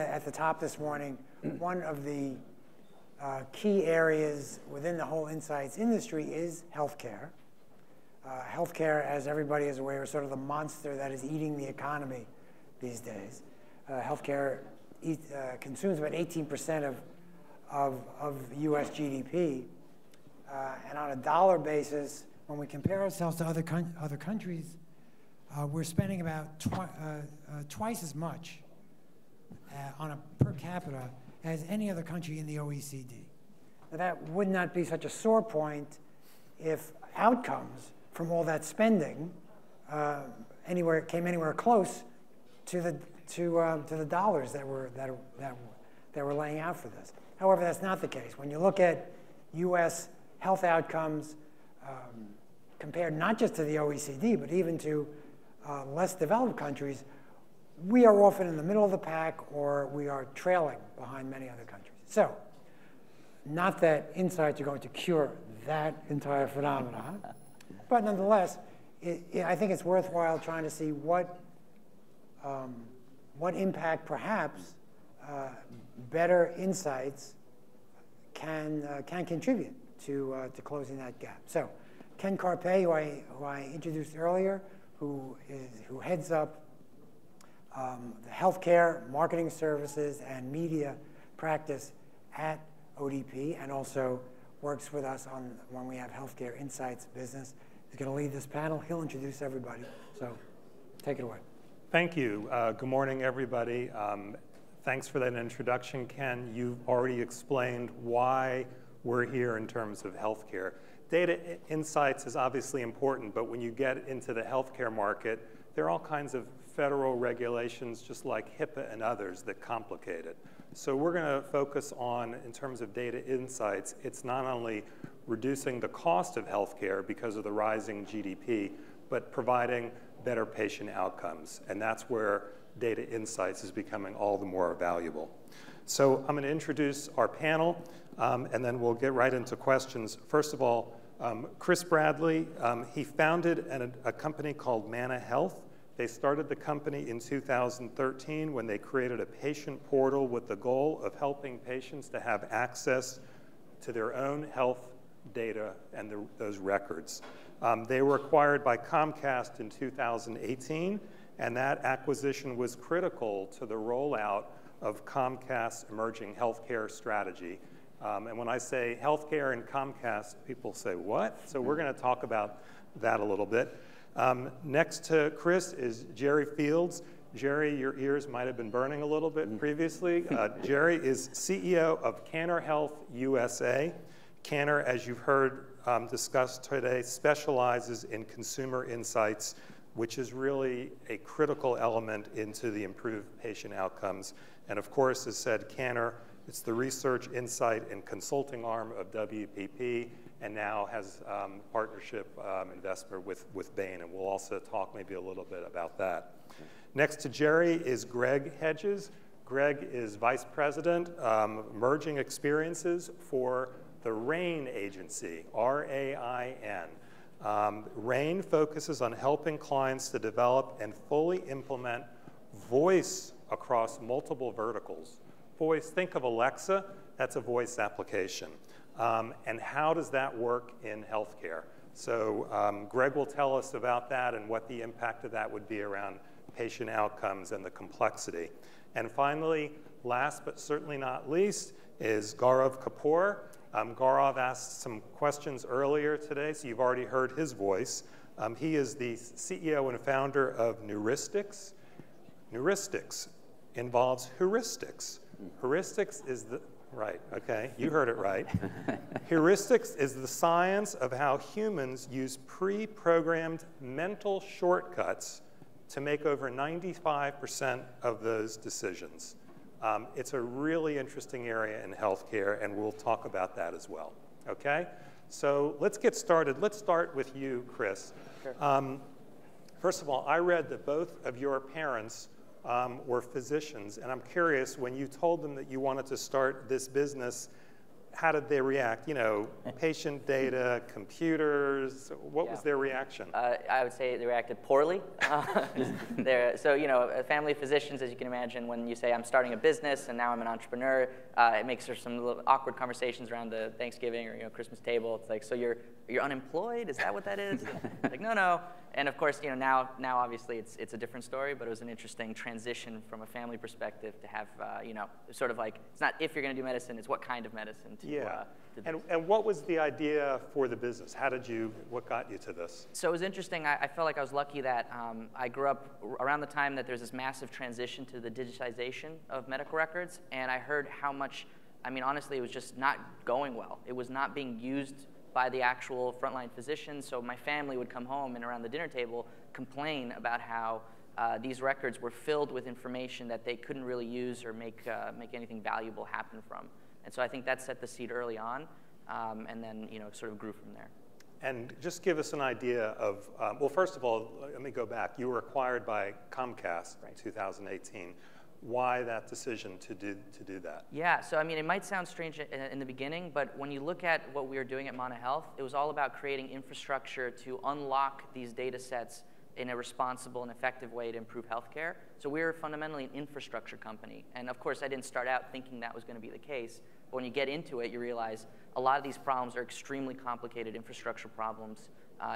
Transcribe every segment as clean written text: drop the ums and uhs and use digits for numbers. At the top this morning, one of the key areas within the whole insights industry is healthcare. Healthcare, as everybody is aware, is sort of the monster that is eating the economy these days. Healthcare consumes about 18% of US GDP. And on a dollar basis, when we compare ourselves to other countries, we're spending about twice as much on a per capita as any other country in the OECD. Now, that would not be such a sore point if outcomes from all that spending came anywhere close to the dollars that were laying out for this. However, that's not the case. When you look at U.S. health outcomes compared not just to the OECD but even to less developed countries, we are often in the middle of the pack, or we are trailing behind many other countries. So, not that insights are going to cure that entire phenomenon, but nonetheless, I think it's worthwhile trying to see what impact perhaps better insights can contribute to closing that gap. So, Ken Karpay, who I introduced earlier, who heads up the healthcare, marketing services, and media practice at ODP, and also works with us on when we have healthcare insights business. He's going to lead this panel. He'll introduce everybody. So take it away. Thank you. Good morning, everybody. Thanks for that introduction, Ken. You've already explained why we're here in terms of healthcare. Data insights is obviously important, but when you get into the healthcare market, there are all kinds of federal regulations, just like HIPAA and others, that complicate it. So we're going to focus on, in terms of data insights, it's not only reducing the cost of healthcare because of the rising GDP, but providing better patient outcomes. And that's where data insights is becoming all the more valuable. So I'm going to introduce our panel, and then we'll get right into questions. First of all, Chris Bradley, he founded a company called Mana Health. They started the company in 2013 when they created a patient portal with the goal of helping patients to have access to their own health data and those records. They were acquired by Comcast in 2018, and that acquisition was critical to the rollout of Comcast's emerging healthcare strategy. And when I say healthcare and Comcast, people say, what? So we're going to talk about that a little bit. Next to Chris is Jerry Fields. Jerry, your ears might have been burning a little bit previously. Jerry is CEO of Kantar Health USA. Kantar, as you've heard discussed today, specializes in consumer insights, which is really a critical element into the improved patient outcomes. And of course, as said, Kantar, it's the research, insight, and consulting arm of WPP, and now has partnership investment with Bain, and we'll also talk maybe a little bit about that. Next to Jerry is Greg Hedges. Greg is Vice President, Emerging Experiences for the RAIN agency, R-A-I-N. RAIN focuses on helping clients to develop and fully implement voice across multiple verticals. Voice, think of Alexa, that's a voice application. And how does that work in healthcare? So Greg will tell us about that and what the impact of that would be around patient outcomes and the complexity. And finally, last but certainly not least, is Gaurav Kapoor. Gaurav asked some questions earlier today, so you've already heard his voice. He is the CEO and founder of Neuristics. Neuristics involves heuristics. Heuristics is the, right, okay, you heard it right. Heuristics is the science of how humans use pre-programmed mental shortcuts to make over 95% of those decisions. It's a really interesting area in healthcare, and we'll talk about that as well, okay? So let's get started. Let's start with you, Chris. Sure. First of all, I read that both of your parents were physicians, and I'm curious, when you told them that you wanted to start this business, how did they react? You know, patient data, computers, what was their reaction? I would say they reacted poorly. So, you know, family physicians, as you can imagine, when you say I'm starting a business and now I'm an entrepreneur, it makes for some little awkward conversations around the Thanksgiving or, you know, Christmas table. It's like, so you're unemployed? Is that what that is? Like, no, no. And of course, you know, now obviously it's a different story, but it was an interesting transition from a family perspective to have, you know, sort of like, it's not if you're going to do medicine, it's what kind of medicine to do. Yeah. And what was the idea for the business? How did you, what got you to this? So it was interesting. I felt like I was lucky that I grew up around the time that there's this massive transition to the digitization of medical records, and I heard how much, I mean, honestly, it was just not going well. It was not being used by the actual frontline physicians. So my family would come home and around the dinner table complain about how these records were filled with information that they couldn't really use or make anything valuable happen from. And so I think that set the seed early on, and then, you know, sort of grew from there. And just give us an idea of, well, first of all, let me go back. You were acquired by Comcast in 2018. Why that decision to do that? Yeah, so I mean, it might sound strange in the beginning, but when you look at what we were doing at Mana Health, it was all about creating infrastructure to unlock these data sets in a responsible and effective way to improve healthcare. So we were fundamentally an infrastructure company. And of course, I didn't start out thinking that was going to be the case. But when you get into it, you realize a lot of these problems are extremely complicated infrastructure problems,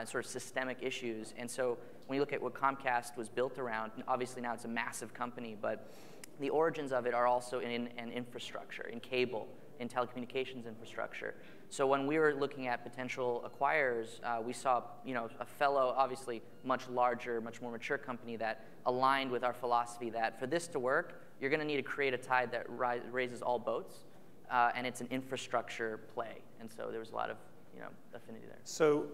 sort of systemic issues. And so when you look at what Comcast was built around, obviously now it's a massive company, but the origins of it are also in an infrastructure, in cable, in telecommunications infrastructure. So when we were looking at potential acquirers, we saw, you know, a fellow, obviously much larger, much more mature company that aligned with our philosophy that for this to work, you're going to need to create a tide that raises all boats, and it's an infrastructure play. And so there was a lot of, you know, affinity there. So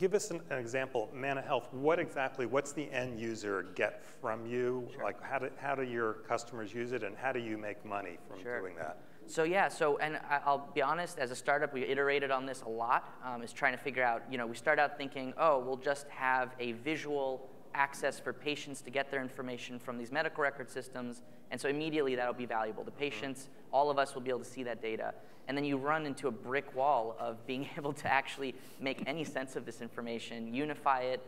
give us an example, Mana Health. What exactly, what's the end user get from you? Sure. Like, how do your customers use it, and how do you make money from doing that? So yeah, so, and I'll be honest, as a startup, we iterated on this a lot, is trying to figure out, you know, we start out thinking, oh, we'll just have a visual access for patients to get their information from these medical record systems, and so immediately that'll be valuable. The patients, all of us will be able to see that data. And then you run into a brick wall of being able to actually make any sense of this information, unify it.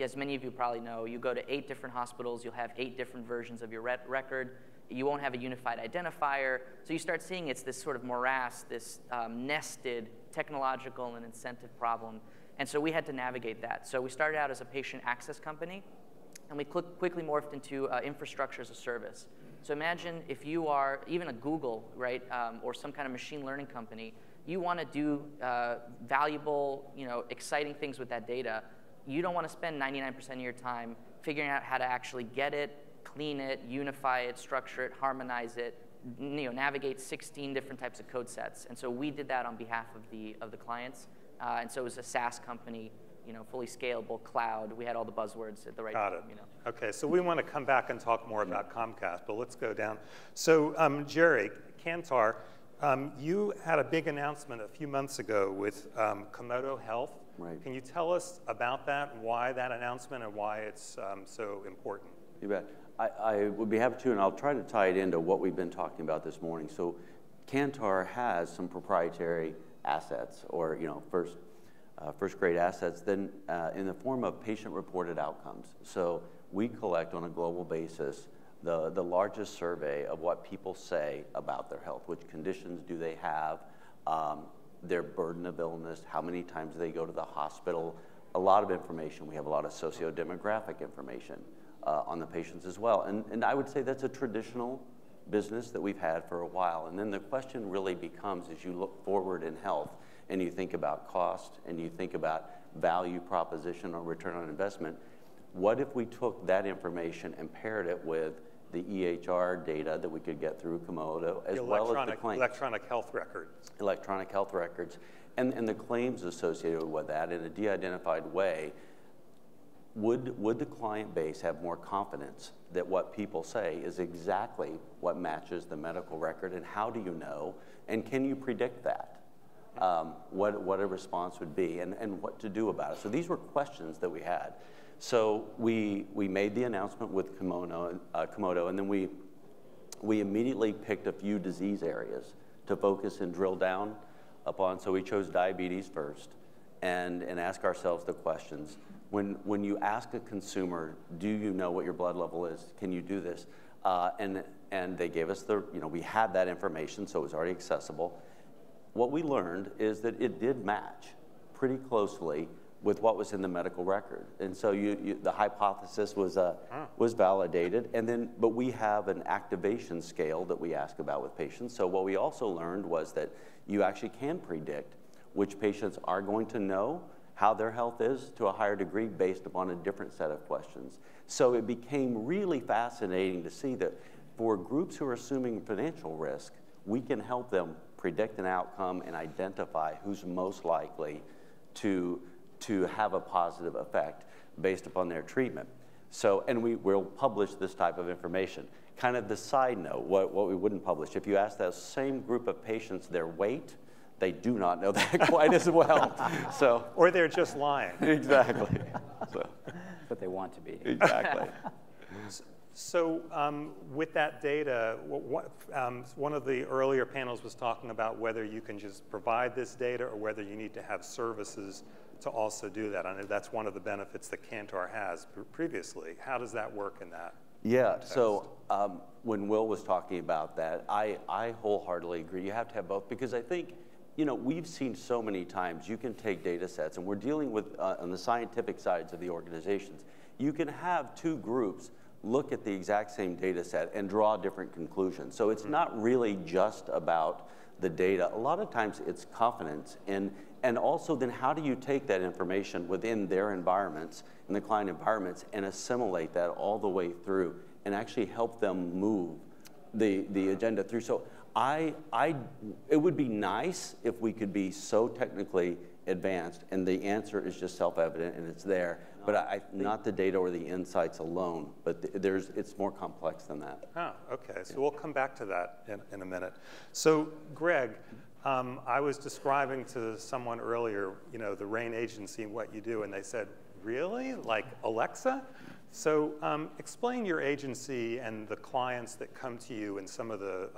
As many of you probably know, you go to 8 different hospitals, you'll have 8 different versions of your record. You won't have a unified identifier. So you start seeing it's this sort of morass, this nested technological and incentive problem. And so we had to navigate that. So we started out as a patient access company, and we quickly morphed into infrastructure as a service. So imagine if you are even a Google, right, or some kind of machine learning company, you want to do valuable, you know, exciting things with that data. You don't want to spend 99% of your time figuring out how to actually get it, clean it, unify it, structure it, harmonize it, you know, navigate 16 different types of code sets. And so we did that on behalf of the clients. And so it was a SaaS company, you know, fully scalable, cloud. We had all the buzzwords at the right time. Got it. You know. Okay, so we want to come back and talk more about Comcast, but let's go down. So Jerry, Kantar, you had a big announcement a few months ago with Komodo Health. Right. Can you tell us about that, why that announcement, and why it's so important? You bet. I would be happy to, and I'll try to tie it into what we've been talking about this morning. So Kantar has some proprietary assets, or, you know, first-grade assets, then in the form of patient-reported outcomes. So we collect on a global basis the largest survey of what people say about their health, which conditions do they have, their burden of illness, how many times they go to the hospital, a lot of information. We have a lot of socio-demographic information on the patients as well. And I would say that's a traditional business that we've had for a while. And then the question really becomes, as you look forward in health and you think about cost and you think about value proposition or return on investment, what if we took that information and paired it with the EHR data that we could get through Komodo, as well as the claims. Electronic health records. Electronic health records. And the claims associated with that in a de-identified way. Would the client base have more confidence that what people say is exactly what matches the medical record, and how do you know, and can you predict that? What a response would be, and what to do about it. So these were questions that we had. So we made the announcement with Komodo, and then we immediately picked a few disease areas to focus and drill down upon. So we chose diabetes first and ask ourselves the questions. When you ask a consumer, do you know what your blood level is? Can you do this? And they gave us the, we had that information, so it was already accessible. What we learned is that it did match pretty closely with what was in the medical record. And so the hypothesis was validated. And then, but we have an activation scale that we ask about with patients. So what we also learned was that you actually can predict which patients are going to know how their health is to a higher degree based upon a different set of questions. So it became really fascinating to see that for groups who are assuming financial risk, we can help them predict an outcome and identify who's most likely to have a positive effect based upon their treatment. So, and we will publish this type of information. Kind of the side note, what we wouldn't publish, if you ask that same group of patients their weight, they do not know that quite as well. So, or they're just lying. Exactly. So. But they want to be. Exactly. So with that data, one of the earlier panels was talking about whether you can just provide this data or whether you need to have services to also do that. I know that's one of the benefits that Kantar has previously. How does that work in that? Yeah, context? So when Will was talking about that, I wholeheartedly agree. You have to have both, because I think we've seen so many times you can take data sets, and we're dealing with, on the scientific sides of the organizations, you can have two groups look at the exact same data set and draw different conclusions. So it's not really just about the data. A lot of times it's confidence, and also then how do you take that information within their environments, in the client environments, and assimilate that all the way through and actually help them move the agenda through. So it would be nice if we could be so technically advanced, and the answer is just self-evident, and it's there. But not the data or the insights alone, but it's more complex than that. Oh, okay. So we'll come back to that in a minute. So, Greg, I was describing to someone earlier, the RAIN agency and what you do, and they said, really? Like Alexa? So explain your agency and the clients that come to you and some of the,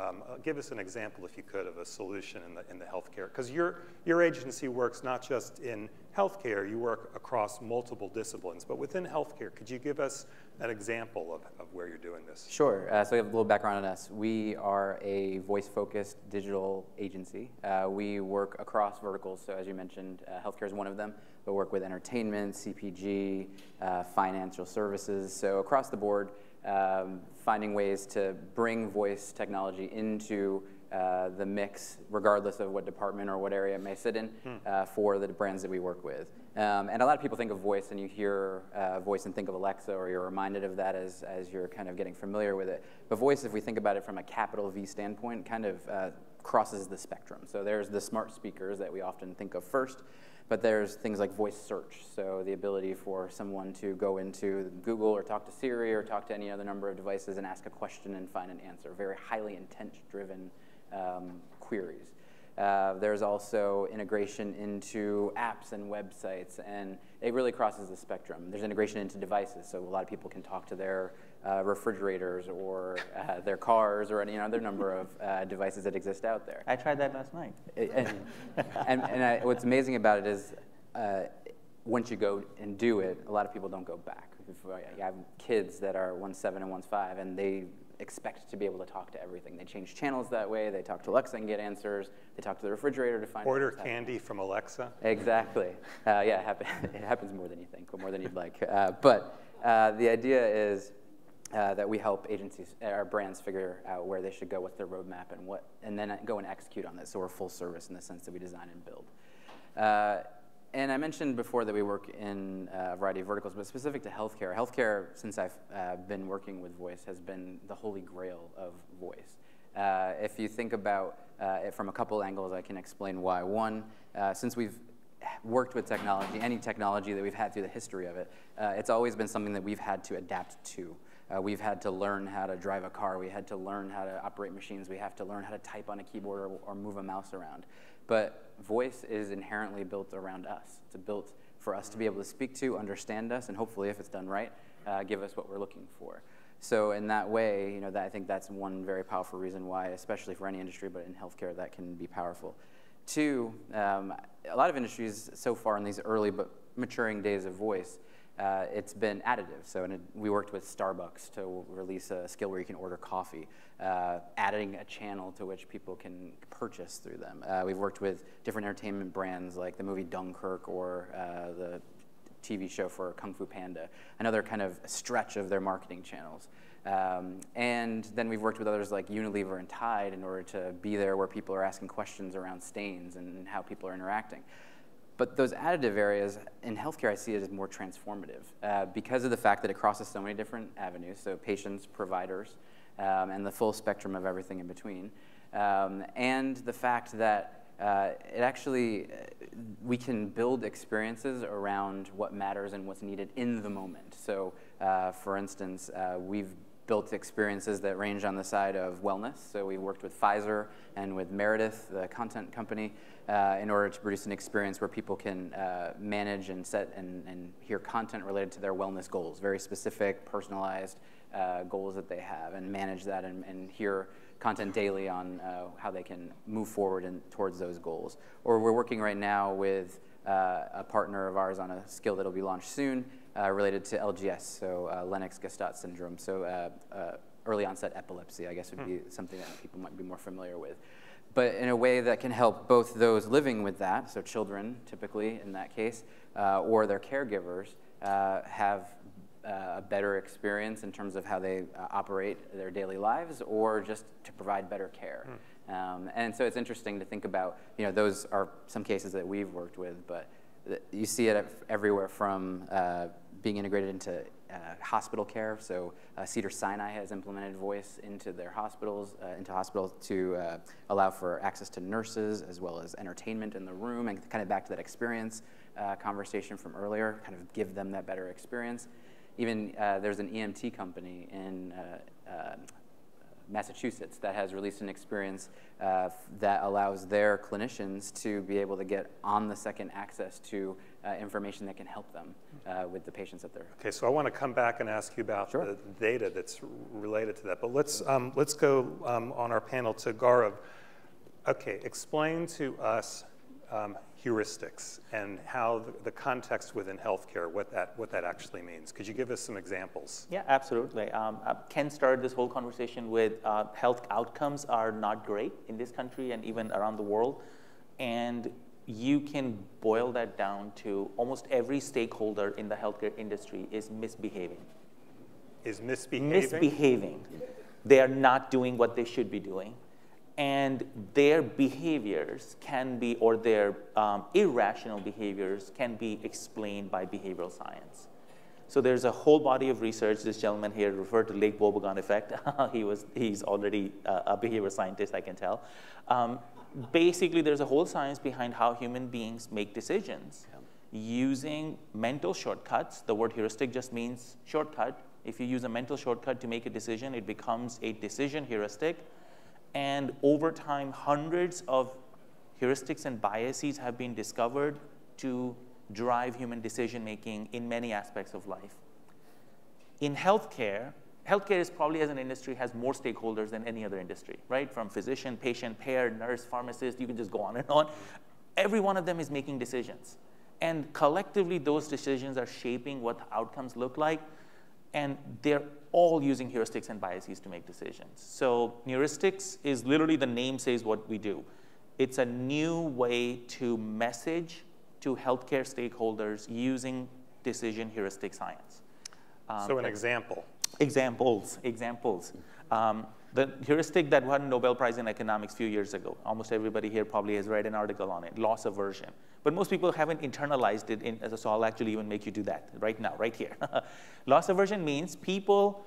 give us an example, if you could, of a solution in the healthcare. Because your agency works not just in healthcare, you work across multiple disciplines. But within healthcare, could you give us an example of where you're doing this? Sure. So we have a little background on us. We are a voice-focused digital agency. We work across verticals. So as you mentioned, healthcare is one of them. We work with entertainment, CPG, financial services. So across the board, finding ways to bring voice technology into the mix, regardless of what department or what area it may sit in, for the brands that we work with. And a lot of people think of voice, and you hear voice and think of Alexa, or you're reminded of that as you're kind of getting familiar with it. But voice, if we think about it from a capital V standpoint, kind of crosses the spectrum. So there's the smart speakers that we often think of first, but there's things like voice search, so the ability for someone to go into Google or talk to Siri or talk to any other number of devices and ask a question and find an answer, very highly intent-driven queries. There's also integration into apps and websites, and it really crosses the spectrum. There's integration into devices, so a lot of people can talk to their refrigerators or their cars or any other number of devices that exist out there. I tried that last night. And what's amazing about it is once you go and do it, a lot of people don't go back. I have kids that are 1's 7 and 1's 5, and they expect to be able to talk to everything. They change channels that way. They talk to Alexa and get answers. They talk to the refrigerator to find out. Order candy from Alexa. Exactly. Yeah, it happens more than you think, or more than you'd like. But the idea is that we help agencies, our brands, figure out where they should go, what's their roadmap, and then go and execute on this. So we're full service in the sense that we design and build. And I mentioned before that we work in a variety of verticals, but specific to healthcare. Healthcare, since I've been working with voice, has been the holy grail of voice. If you think about it from a couple angles, I can explain why. One, since we've worked with technology, any technology that we've had through the history of it, it's always been something that we've had to adapt to. We've had to learn how to drive a car. We had to learn how to operate machines. We have to learn how to type on a keyboard or move a mouse around. But voice is inherently built around us. It's built for us to be able to speak to, understand us, and hopefully, if it's done right, give us what we're looking for. So in that way, you know, that, I think that's one very powerful reason why, especially for any industry, but in healthcare, that can be powerful. Two, a lot of industries so far in these early but maturing days of voice, it's been additive. So we worked with Starbucks to release a skill where you can order coffee, adding a channel to which people can purchase through them. We've worked with different entertainment brands like the movie Dunkirk or the TV show for Kung Fu Panda, another kind of stretch of their marketing channels. And then we've worked with others like Unilever and Tide in order to be there where people are asking questions around stains and how people are interacting. But those additive areas in healthcare, I see it as more transformative because of the fact that it crosses so many different avenues, so patients, providers, and the full spectrum of everything in between. And the fact that it actually, we can build experiences around what matters and what's needed in the moment. So for instance, we've built experiences that range on the side of wellness. So we worked with Pfizer and with Meredith, the content company, in order to produce an experience where people can manage and set and hear content related to their wellness goals, very specific, personalized goals that they have, and manage that and hear content daily on how they can move forward and towards those goals. Or we're working right now with a partner of ours on a skill that'll be launched soon related to LGS, so Lennox-Gastaut syndrome, so early onset epilepsy, I guess would be something that people might be more familiar with. But in a way that can help both those living with that, so children typically in that case, or their caregivers have a better experience in terms of how they operate their daily lives, or just to provide better care. And so it's interesting to think about, you know, those are some cases that we've worked with, but you see it everywhere from being integrated into hospital care. So Cedar Sinai has implemented voice into their hospitals, to allow for access to nurses as well as entertainment in the room, and kind of back to that experience conversation from earlier, kind of give them that better experience. Even there's an EMT company in Massachusetts that has released an experience that allows their clinicians to be able to get on the second access to information that can help them with the patients that they're. Okay, so I want to come back and ask you about the data that's related to that, but let's go on our panel to Gaurav. Okay, explain to us heuristics and how the context within healthcare, what that actually means. Could you give us some examples? Yeah, absolutely. Ken started this whole conversation with health outcomes are not great in this country and even around the world. And you can boil that down to almost every stakeholder in the healthcare industry is misbehaving. Is misbehaving? Misbehaving. They are not doing what they should be doing. And their behaviors can be, or their irrational behaviors can be explained by behavioral science. So there's a whole body of research. This gentleman here referred to Lake Wobegon effect. he's already a behavioral scientist, I can tell. Basically, there's a whole science behind how human beings make decisions using mental shortcuts. The word heuristic just means shortcut. If you use a mental shortcut to make a decision, it becomes a decision heuristic. And over time, hundreds of heuristics and biases have been discovered to drive human decision-making in many aspects of life. In healthcare, healthcare is probably, as an industry, has more stakeholders than any other industry, right? From physician, patient, payer, nurse, pharmacist, you can just go on and on. Every one of them is making decisions. And collectively, those decisions are shaping what the outcomes look like. And they're all using heuristics and biases to make decisions. So neuristics is literally, the name says what we do. It's a new way to message to healthcare stakeholders using decision heuristic science. So an example. Examples. The heuristic that won Nobel Prize in Economics a few years ago, almost everybody here probably has read an article on it, loss aversion. But most people haven't internalized it, so I'll actually even make you do that right now, right here. Loss aversion means people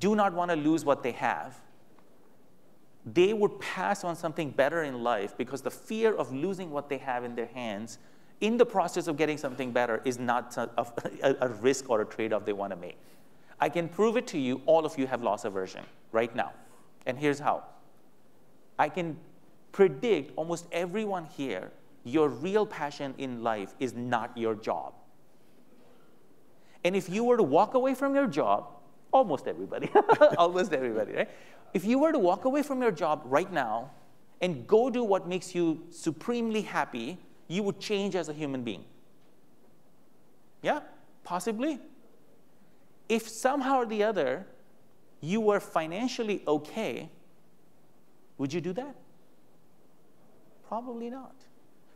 do not want to lose what they have. They would pass on something better in life because the fear of losing what they have in their hands in the process of getting something better is not a risk or a trade-off they want to make. I can prove it to you, all of you have loss aversion right now. And here's how. I can predict almost everyone here, your real passion in life is not your job. And if you were to walk away from your job, Almost everybody, almost everybody, right? If you were to walk away from your job right now and go do what makes you supremely happy, you would change as a human being. Yeah, possibly. If somehow or the other you were financially okay, would you do that? Probably not.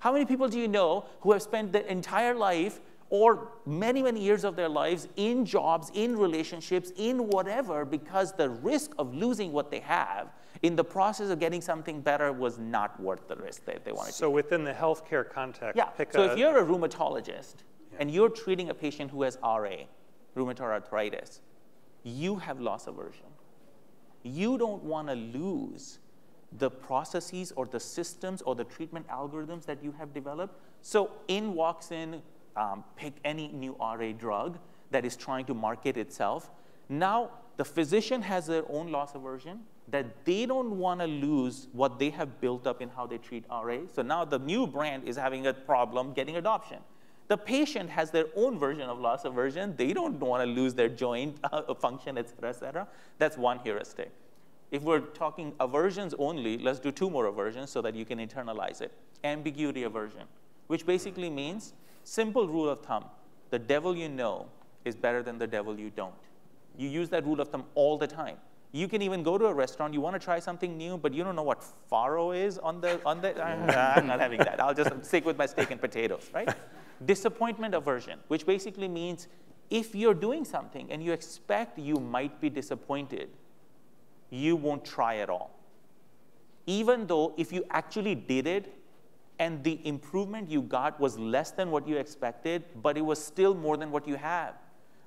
How many people do you know who have spent their entire life or many, many years of their lives in jobs, in relationships, in whatever, because the risk of losing what they have in the process of getting something better was not worth the risk that they wanted to. So within the healthcare context, yeah. Pick so if you're a rheumatologist and you're treating a patient who has RA, rheumatoid arthritis, you have loss aversion. You don't want to lose the processes or the systems or the treatment algorithms that you have developed. So in walks in, pick any new RA drug that is trying to market itself. Now, the physician has their own loss aversion that they don't want to lose what they have built up in how they treat RA. So now the new brand is having a problem getting adoption. The patient has their own version of loss aversion. They don't want to lose their joint function, et cetera, et cetera. That's one heuristic. If we're talking aversions only, let's do two more aversions so that you can internalize it. Ambiguity aversion, which basically means simple rule of thumb, the devil you know is better than the devil you don't. You use that rule of thumb all the time. You can even go to a restaurant, you want to try something new, but you don't know what farro is on the, I'm not having that. I'll just stick with my steak and potatoes, right? Disappointment aversion, which basically means if you're doing something and you expect you might be disappointed, you won't try at all. Even though if you actually did it, and the improvement you got was less than what you expected, but it was still more than what you have,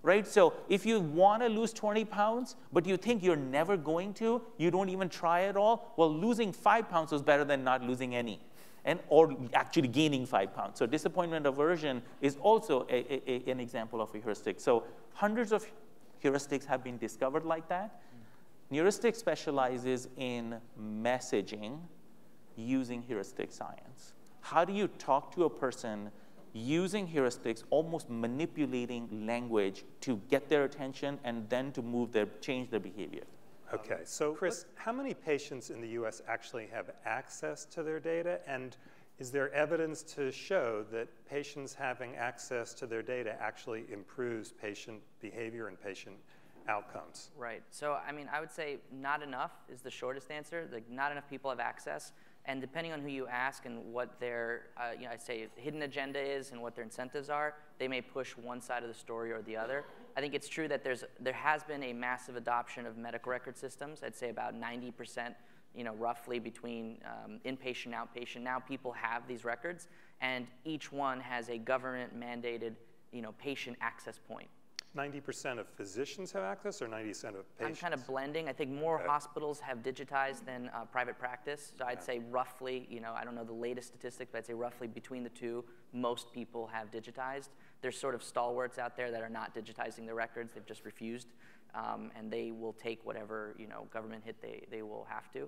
right? So if you want to lose 20 pounds, but you think you're never going to, you don't even try at all, well, losing 5 pounds was better than not losing any, and or actually gaining 5 pounds. So disappointment aversion is also an example of a heuristic. So hundreds of heuristics have been discovered like that. Neuristics specializes in messaging using heuristic science. How do you talk to a person using heuristics, almost manipulating language to get their attention and then to move their, change their behavior? Okay, so Chris, how many patients in the US actually have access to their data? And is there evidence to show that patients having access to their data actually improves patient behavior and patient outcomes? Right, so I mean, I would say not enough is the shortest answer. Like, not enough people have access. And depending on who you ask and what their, you know, I say hidden agenda is and what their incentives are, they may push one side of the story or the other. I think it's true that there has been a massive adoption of medical record systems. I'd say about 90%, you know, roughly between inpatient and outpatient. Now people have these records, and each one has a government-mandated, you know, patient access point. 90% of physicians have access, or 90% of patients? I'm kind of blending. I think more hospitals have digitized than private practice. So I'd say roughly, you know, I don't know the latest statistic, but I'd say roughly between the two, most people have digitized. There's sort of stalwarts out there that are not digitizing their records. They've just refused, and they will take whatever, you know, government hit they will have to.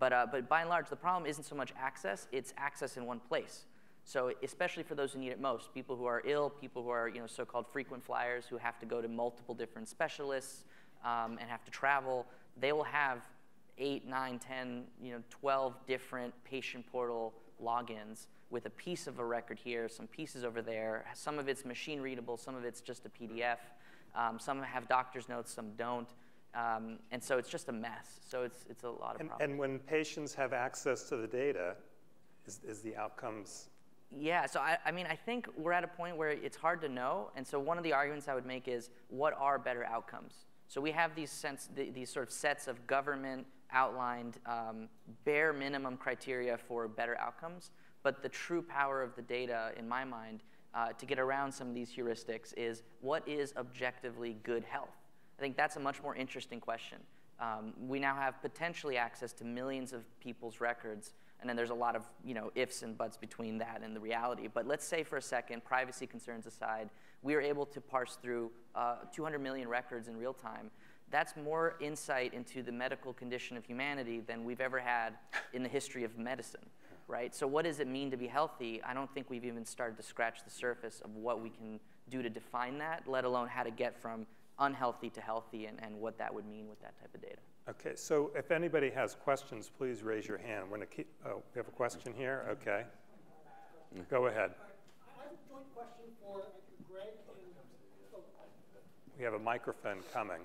But by and large, the problem isn't so much access. It's access in one place. So especially for those who need it most, people who are ill, people who are, you know, so-called frequent flyers who have to go to multiple different specialists and have to travel, they will have 8, 9, 10, you know, 12 different patient portal logins with a piece of a record here, some pieces over there. Some of it's machine readable, some of it's just a PDF. Some have doctor's notes, some don't. And so it's just a mess. So it's a lot of problems. And when patients have access to the data, is the outcomes? Yeah, so I mean, I think we're at a point where it's hard to know, and so one of the arguments I would make is, what are better outcomes? So we have these sort of sets of government-outlined bare minimum criteria for better outcomes, but the true power of the data, in my mind, to get around some of these heuristics is, what is objectively good health? I think that's a much more interesting question. We now have potentially access to millions of people's records, and then there's a lot of, you know, ifs and buts between that and the reality. But let's say for a second, privacy concerns aside, we are able to parse through 200 million records in real time. That's more insight into the medical condition of humanity than we've ever had in the history of medicine, right? So what does it mean to be healthy? I don't think we've even started to scratch the surface of what we can do to define that, let alone how to get from unhealthy to healthy and what that would mean with that type of data. Okay, so if anybody has questions, please raise your hand. We're gonna keep, oh, we have a question here? Okay. Go ahead. I have a joint question for Greg and... Oh. We have a microphone coming.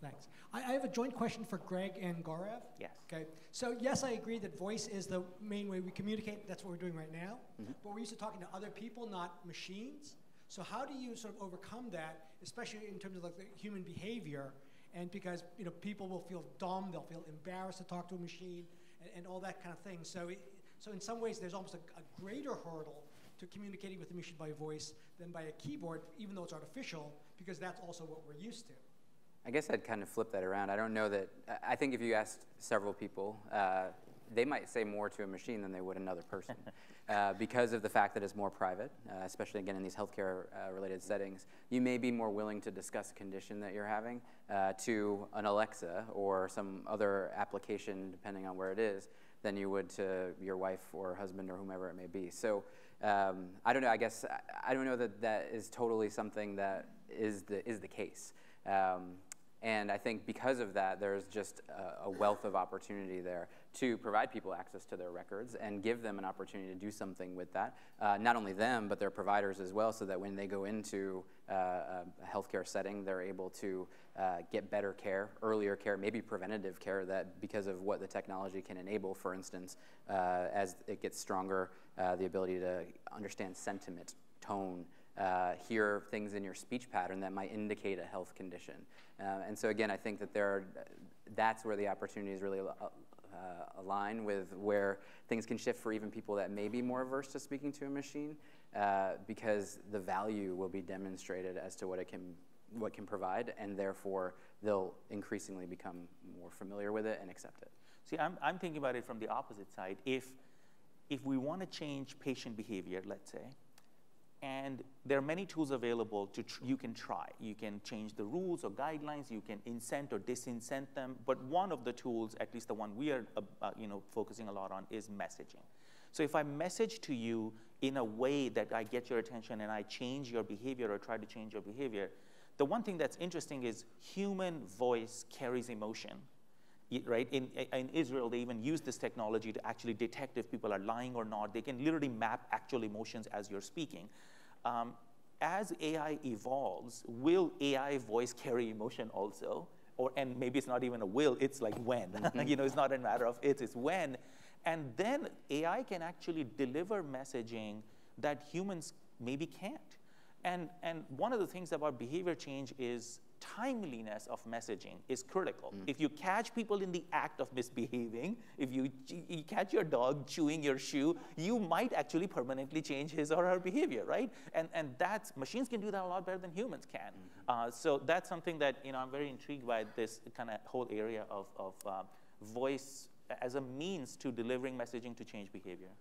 Thanks. I have a joint question for Greg and Gaurav. Yes. Okay. So yes, I agree that voice is the main way we communicate. That's what we're doing right now. Mm-hmm. But we're used to talking to other people, not machines. So how do you sort of overcome that, especially in terms of like the human behavior? And because you know people will feel dumb, they'll feel embarrassed to talk to a machine, and all that kind of thing. So, so in some ways, there's almost a greater hurdle to communicating with a machine by voice than by a keyboard, even though it's artificial, because that's also what we're used to. I guess I'd kind of flip that around. I don't know that, I think if you asked several people, they might say more to a machine than they would another person because of the fact that it's more private, especially again in these healthcare related settings. You may be more willing to discuss a condition that you're having to an Alexa or some other application, depending on where it is, than you would to your wife or husband or whomever it may be. So I don't know, I guess, I don't know that that is totally something that is the case. And I think because of that, there's just a wealth of opportunity there to provide people access to their records and give them an opportunity to do something with that. Not only them, but their providers as well, so that when they go into a healthcare setting, they're able to get better care, earlier care, maybe preventative care, that because of what the technology can enable, for instance, as it gets stronger, the ability to understand sentiment, tone, hear things in your speech pattern that might indicate a health condition. And so again, I think that there are, that's where the opportunities really align with where things can shift for even people that may be more averse to speaking to a machine because the value will be demonstrated as to what can provide, and therefore they'll increasingly become more familiar with it and accept it. See, I'm thinking about it from the opposite side. If we want to change patient behavior, let's say, and there are many tools available to you can try. You can change the rules or guidelines. You can incent or disincent them. But one of the tools, at least the one we are focusing a lot on, is messaging. So if I message to you in a way that I get your attention and I change your behavior or try to change your behavior, the one thing that's interesting is human voice carries emotion. Right? In Israel, they even use this technology to actually detect if people are lying or not. They can literally map actual emotions as you're speaking. As AI evolves, will AI voice carry emotion also? And maybe it's not even a will, it's like when. Mm-hmm. It's not a matter of if, it's when. And then AI can actually deliver messaging that humans maybe can't. And one of the things about behavior change is timeliness of messaging is critical. Mm. If you catch people in the act of misbehaving, if you catch your dog chewing your shoe, you might actually permanently change his or her behavior, right? And that's, machines can do that a lot better than humans can. Mm-hmm. So that's something that I'm very intrigued by, this kind of whole area of voice as a means to delivering messaging to change behavior.